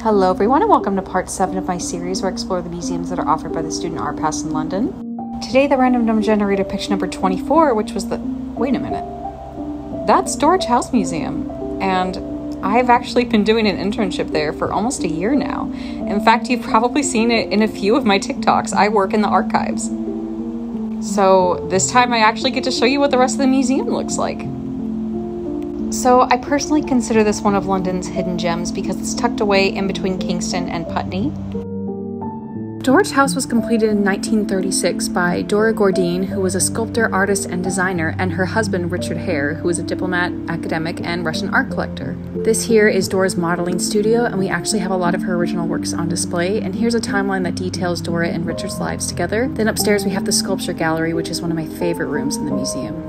Hello everyone and welcome to part 7 of my series where I explore the museums that are offered by the Student Art Pass in London. Today the random number generator picked number 24, which was the... wait a minute. That's Dorich House Museum, and I've actually been doing an internship there for almost a year now. In fact, you've probably seen it in a few of my TikToks. I work in the archives. So this time I actually get to show you what the rest of the museum looks like. So I personally consider this one of London's hidden gems because it's tucked away in between Kingston and Putney. Dorich House was completed in 1936 by Dora Gordine, who was a sculptor, artist, and designer, and her husband Richard Hare, who was a diplomat, academic, and Russian art collector. This here is Dora's modeling studio, and we actually have a lot of her original works on display, and here's a timeline that details Dora and Richard's lives together. Then upstairs we have the sculpture gallery, which is one of my favorite rooms in the museum.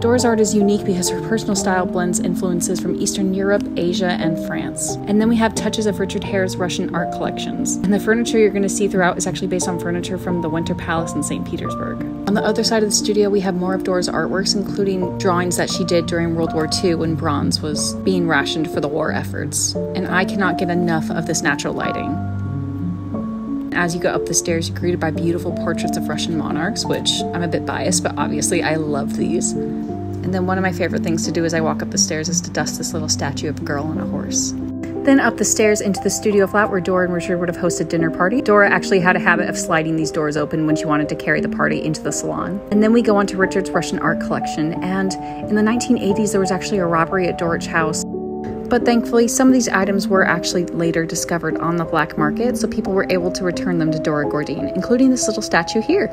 Dora's art is unique because her personal style blends influences from Eastern Europe, Asia, and France. And then we have touches of Richard Hare's Russian art collections. And the furniture you're going to see throughout is actually based on furniture from the Winter Palace in St. Petersburg. On the other side of the studio, we have more of Dora's artworks, including drawings that she did during World War II when bronze was being rationed for the war efforts. And I cannot get enough of this natural lighting. As you go up the stairs, you're greeted by beautiful portraits of Russian monarchs, which I'm a bit biased, but obviously I love these. And then one of my favorite things to do as I walk up the stairs is to dust this little statue of a girl on a horse. Then up the stairs into the studio flat where Dora and Richard would have hosted dinner party. Dora actually had a habit of sliding these doors open when she wanted to carry the party into the salon. And then we go on to Richard's Russian art collection, and in the 1980s there was actually a robbery at Dorich House. But thankfully, some of these items were actually later discovered on the black market, so people were able to return them to Dora Gordine, including this little statue here.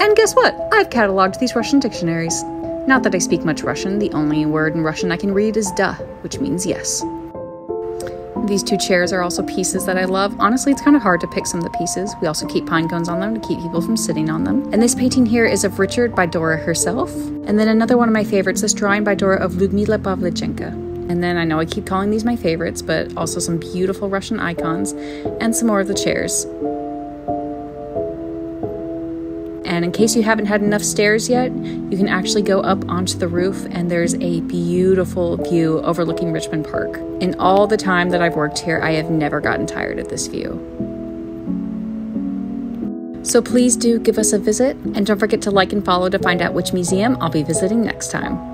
And guess what? I've cataloged these Russian dictionaries. Not that I speak much Russian, the only word in Russian I can read is "da," which means yes. These two chairs are also pieces that I love. Honestly, it's kind of hard to pick some of the pieces. We also keep pine cones on them to keep people from sitting on them. And this painting here is of Richard by Dora herself. And then another one of my favorites, this drawing by Dora of Lyudmila Pavlichenko. And then I know I keep calling these my favorites, but also some beautiful Russian icons and some more of the chairs. And in case you haven't had enough stairs yet, you can actually go up onto the roof and there's a beautiful view overlooking Richmond Park. In all the time that I've worked here, I have never gotten tired of this view. So please do give us a visit and don't forget to like and follow to find out which museum I'll be visiting next time.